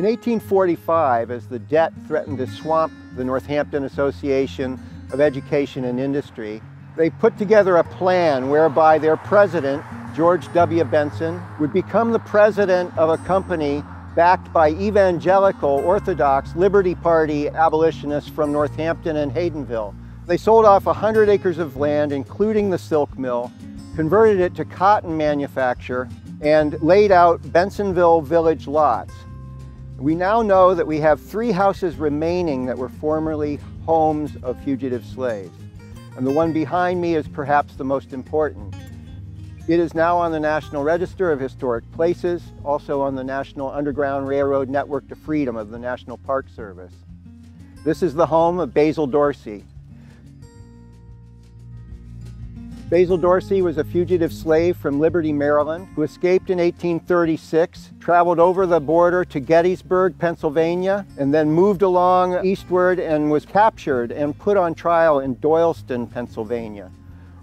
In 1845, as the debt threatened to swamp the Northampton Association of Education and Industry, they put together a plan whereby their president, George W. Benson, would become the president of a company backed by evangelical, orthodox, Liberty Party abolitionists from Northampton and Haddonville. They sold off 100 acres of land, including the silk mill, converted it to cotton manufacture, and laid out Bensonville village lots. We now know that we have 3 houses remaining that were formerly homes of fugitive slaves. And the one behind me is perhaps the most important. It is now on the National Register of Historic Places, also on the National Underground Railroad Network to Freedom of the National Park Service. This is the home of Basil Dorsey. Basil Dorsey was a fugitive slave from Liberty, Maryland, who escaped in 1836, traveled over the border to Gettysburg, Pennsylvania, and then moved along eastward and was captured and put on trial in Doylestown, Pennsylvania.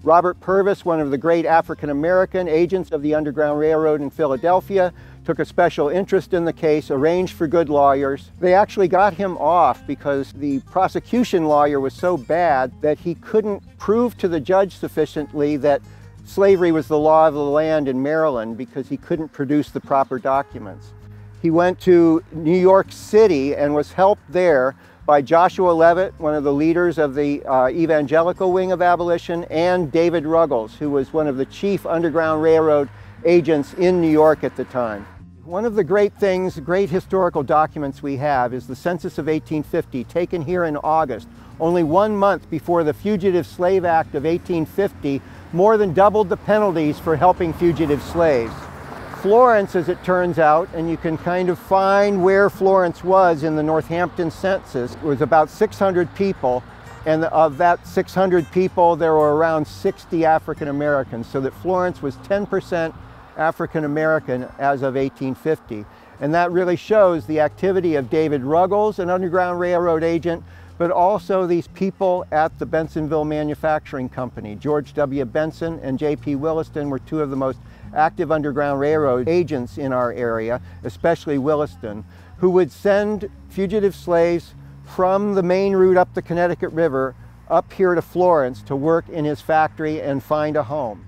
Robert Purvis, one of the great African-American agents of the Underground Railroad in Philadelphia, took a special interest in the case, arranged for good lawyers. They actually got him off because the prosecution lawyer was so bad that he couldn't prove to the judge sufficiently that slavery was the law of the land in Maryland because he couldn't produce the proper documents. He went to New York City and was helped there by Joshua Levitt, one of the leaders of the evangelical wing of abolition, and David Ruggles, who was one of the chief Underground Railroad agents in New York at the time. One of the great things, great historical documents we have is the census of 1850, taken here in August, only 1 month before the Fugitive Slave Act of 1850 more than doubled the penalties for helping fugitive slaves. Florence, as it turns out, and you can kind of find where Florence was in the Northampton census, it was about 600 people, and of that 600 people, there were around 60 African Americans, so that Florence was 10% African American as of 1850. And that really shows the activity of David Ruggles, an Underground Railroad agent, but also these people at the Bensonville Manufacturing Company. George W. Benson and J.P. Williston were 2 of the most active Underground Railroad agents in our area, especially Williston, who would send fugitive slaves from the main route up the Connecticut River up here to Florence to work in his factory and find a home.